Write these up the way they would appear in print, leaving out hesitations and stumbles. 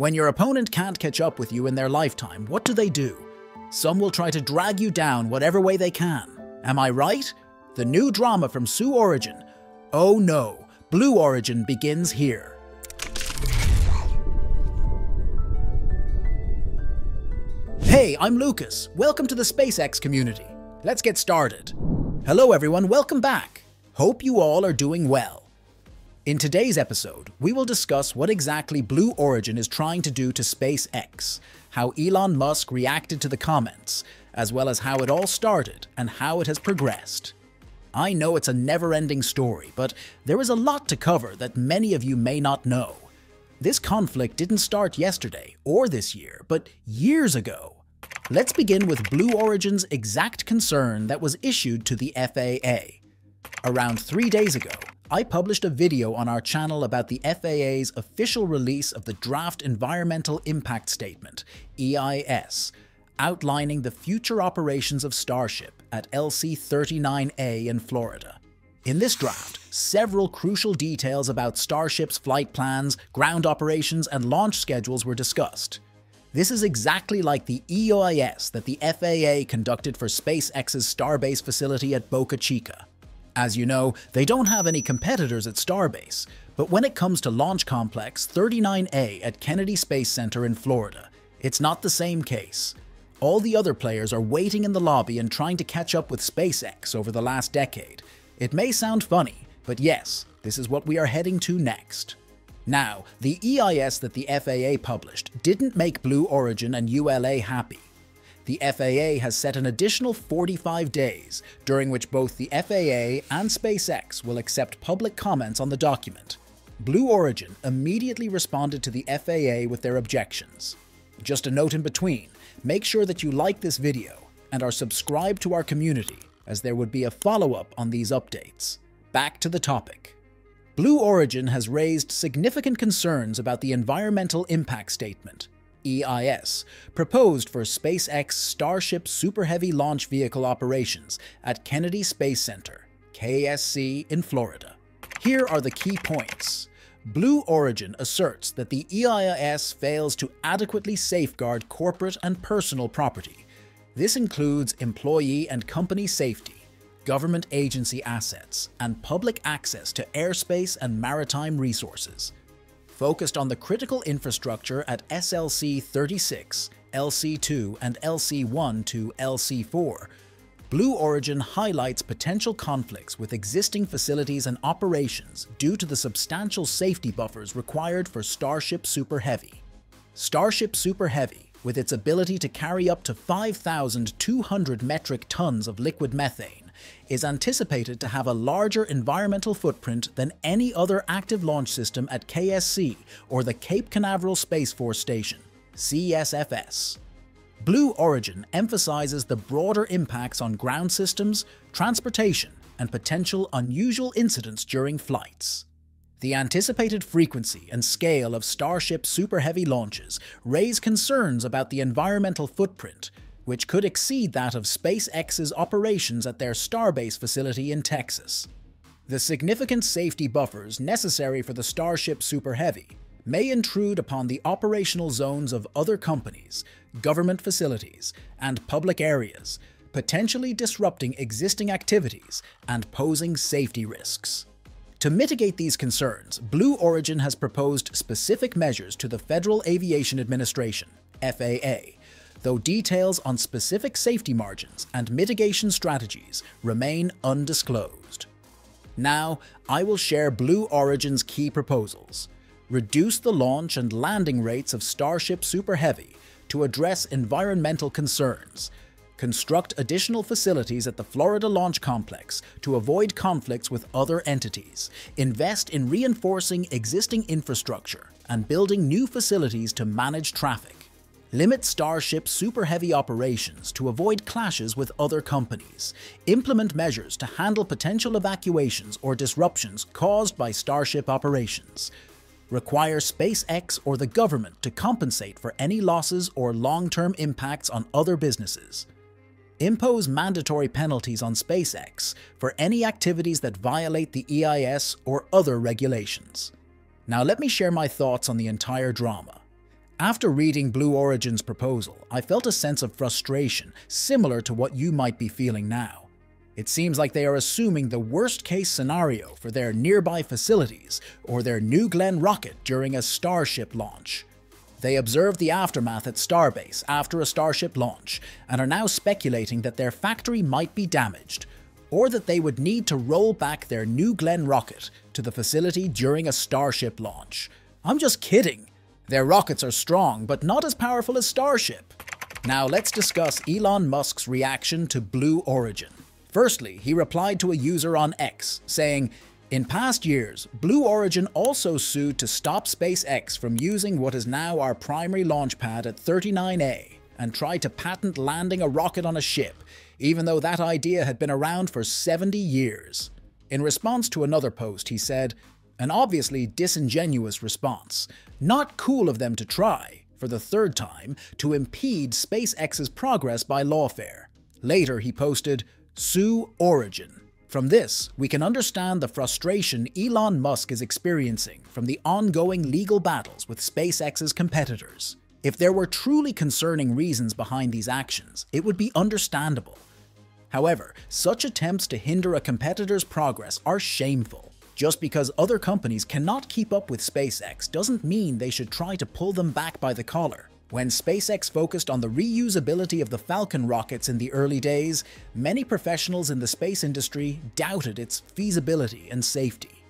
When your opponent can't catch up with you in their lifetime, what do? Some will try to drag you down whatever way they can. Am I right? The new drama from Blue Origin. Oh no, Blue Origin begins here. Hey, I'm Lucas. Welcome to the SpaceX community. Let's get started. Hello everyone, welcome back. Hope you all are doing well. In today's episode, we will discuss what exactly Blue Origin is trying to do to SpaceX, how Elon Musk reacted to the comments, as well as how it all started and how it has progressed. I know it's a never-ending story, but there is a lot to cover that many of you may not know. This conflict didn't start yesterday or this year, but years ago. Let's begin with Blue Origin's exact concern that was issued to the FAA. Around 3 days ago, I published a video on our channel about the FAA's official release of the Draft Environmental Impact Statement, EIS, outlining the future operations of Starship at LC 39A in Florida. In this draft, several crucial details about Starship's flight plans, ground operations, and launch schedules were discussed. This is exactly like the EIS that the FAA conducted for SpaceX's Starbase facility at Boca Chica. As you know, they don't have any competitors at Starbase, but when it comes to Launch Complex 39A at Kennedy Space Center in Florida, it's not the same case. All the other players are waiting in the lobby and trying to catch up with SpaceX over the last decade. It may sound funny, but yes, this is what we are heading to next. Now, the EIS that the FAA published didn't make Blue Origin and ULA happy. The FAA has set an additional 45 days, during which both the FAA and SpaceX will accept public comments on the document. Blue Origin immediately responded to the FAA with their objections. Just a note in between, make sure that you like this video and are subscribed to our community, as there would be a follow-up on these updates. Back to the topic. Blue Origin has raised significant concerns about the Environmental Impact Statement, EIS, proposed for SpaceX Starship Super Heavy launch vehicle operations at Kennedy Space Center, KSC, in Florida. Here are the key points. Blue Origin asserts that the EIS fails to adequately safeguard corporate and personal property. This includes employee and company safety, government agency assets, and public access to airspace and maritime resources. Focused on the critical infrastructure at SLC 36, LC 2, and LC 1 to LC 4, Blue Origin highlights potential conflicts with existing facilities and operations due to the substantial safety buffers required for Starship Super Heavy. Starship Super Heavy, with its ability to carry up to 5,200 metric tons of liquid methane, is anticipated to have a larger environmental footprint than any other active launch system at KSC or the Cape Canaveral Space Force Station, CSFS. Blue Origin emphasizes the broader impacts on ground systems, transportation, and potential unusual incidents during flights. The anticipated frequency and scale of Starship Super Heavy launches raise concerns about the environmental footprint, which could exceed that of SpaceX's operations at their Starbase facility in Texas. The significant safety buffers necessary for the Starship Super Heavy may intrude upon the operational zones of other companies, government facilities, and public areas, potentially disrupting existing activities and posing safety risks. To mitigate these concerns, Blue Origin has proposed specific measures to the Federal Aviation Administration, FAA, though details on specific safety margins and mitigation strategies remain undisclosed. Now, I will share Blue Origin's key proposals. Reduce the launch and landing rates of Starship Super Heavy to address environmental concerns. Construct additional facilities at the Florida Launch Complex to avoid conflicts with other entities. Invest in reinforcing existing infrastructure and building new facilities to manage traffic. Limit Starship Super Heavy operations to avoid clashes with other companies. Implement measures to handle potential evacuations or disruptions caused by Starship operations. Require SpaceX or the government to compensate for any losses or long-term impacts on other businesses. Impose mandatory penalties on SpaceX for any activities that violate the EIS or other regulations. Now let me share my thoughts on the entire drama. After reading Blue Origin's proposal, I felt a sense of frustration similar to what you might be feeling now. It seems like they are assuming the worst-case scenario for their nearby facilities or their New Glenn rocket during a Starship launch. They observed the aftermath at Starbase after a Starship launch and are now speculating that their factory might be damaged or that they would need to roll back their New Glenn rocket to the facility during a Starship launch. I'm just kidding. Their rockets are strong, but not as powerful as Starship. Now let's discuss Elon Musk's reaction to Blue Origin. Firstly, he replied to a user on X, saying, "In past years, Blue Origin also sued to stop SpaceX from using what is now our primary launch pad at 39A and tried to patent landing a rocket on a ship, even though that idea had been around for 70 years. In response to another post, he said, "An obviously disingenuous response. Not cool of them to try, for the third time, to impede SpaceX's progress by lawfare." Later, he posted, "Sue Origin." From this, we can understand the frustration Elon Musk is experiencing from the ongoing legal battles with SpaceX's competitors. If there were truly concerning reasons behind these actions, it would be understandable. However, such attempts to hinder a competitor's progress are shameful. Just because other companies cannot keep up with SpaceX doesn't mean they should try to pull them back by the collar. When SpaceX focused on the reusability of the Falcon rockets in the early days, many professionals in the space industry doubted its feasibility and safety.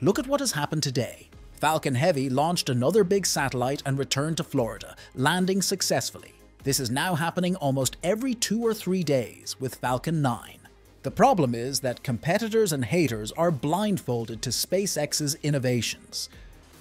Look at what has happened today. Falcon Heavy launched another big satellite and returned to Florida, landing successfully. This is now happening almost every 2 or 3 days with Falcon 9. The problem is that competitors and haters are blindfolded to SpaceX's innovations.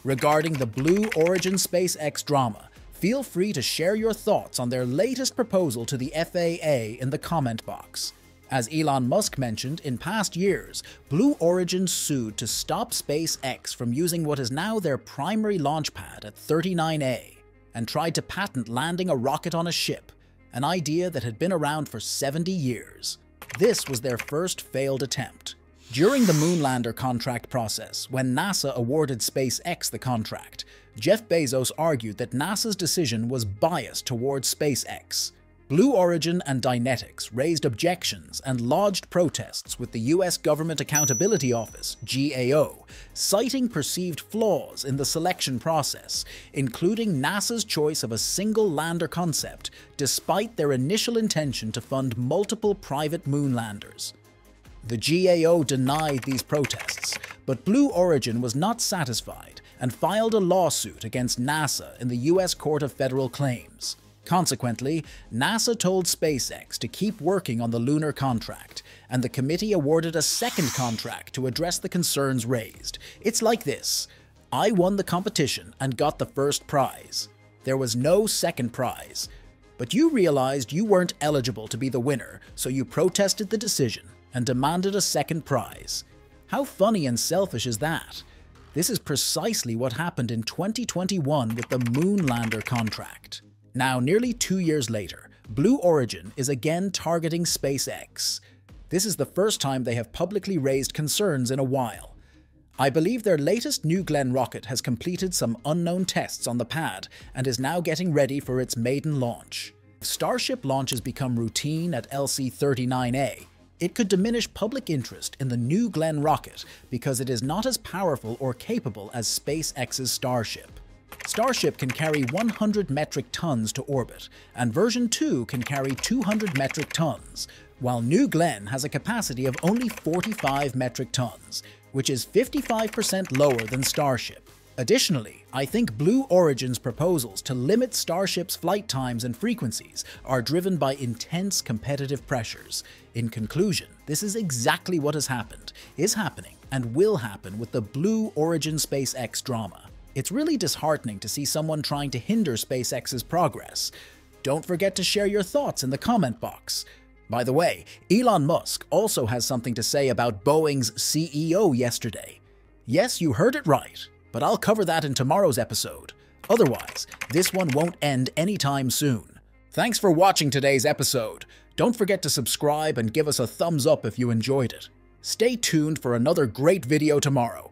Regarding the Blue Origin SpaceX drama, feel free to share your thoughts on their latest proposal to the FAA in the comment box. As Elon Musk mentioned, in past years, Blue Origin sued to stop SpaceX from using what is now their primary launch pad at 39A and tried to patent landing a rocket on a ship, an idea that had been around for 70 years. This was their first failed attempt. During the Moonlander contract process, when NASA awarded SpaceX the contract, Jeff Bezos argued that NASA's decision was biased towards SpaceX. Blue Origin and Dynetics raised objections and lodged protests with the U.S. Government Accountability Office (GAO), citing perceived flaws in the selection process, including NASA's choice of a single lander concept, despite their initial intention to fund multiple private moonlanders. The GAO denied these protests, but Blue Origin was not satisfied and filed a lawsuit against NASA in the U.S. Court of Federal Claims. Consequently, NASA told SpaceX to keep working on the lunar contract, and the committee awarded a second contract to address the concerns raised. It's like this: I won the competition and got the first prize. There was no second prize. But you realized you weren't eligible to be the winner, so you protested the decision and demanded a second prize. How funny and selfish is that? This is precisely what happened in 2021 with the Moonlander contract. Now, nearly 2 years later, Blue Origin is again targeting SpaceX. This is the first time they have publicly raised concerns in a while. I believe their latest New Glenn rocket has completed some unknown tests on the pad and is now getting ready for its maiden launch. If Starship launches become routine at LC 39A, it could diminish public interest in the New Glenn rocket because it is not as powerful or capable as SpaceX's Starship. Starship can carry 100 metric tons to orbit, and version 2 can carry 200 metric tons, while New Glenn has a capacity of only 45 metric tons, which is 55% lower than Starship. Additionally, I think Blue Origin's proposals to limit Starship's flight times and frequencies are driven by intense competitive pressures. In conclusion, this is exactly what has happened, is happening, and will happen with the Blue Origin SpaceX drama. It's really disheartening to see someone trying to hinder SpaceX's progress. Don't forget to share your thoughts in the comment box. By the way, Elon Musk also has something to say about Boeing's CEO yesterday. Yes, you heard it right. But I'll cover that in tomorrow's episode. Otherwise, this one won't end anytime soon. Thanks for watching today's episode. Don't forget to subscribe and give us a thumbs up if you enjoyed it. Stay tuned for another great video tomorrow.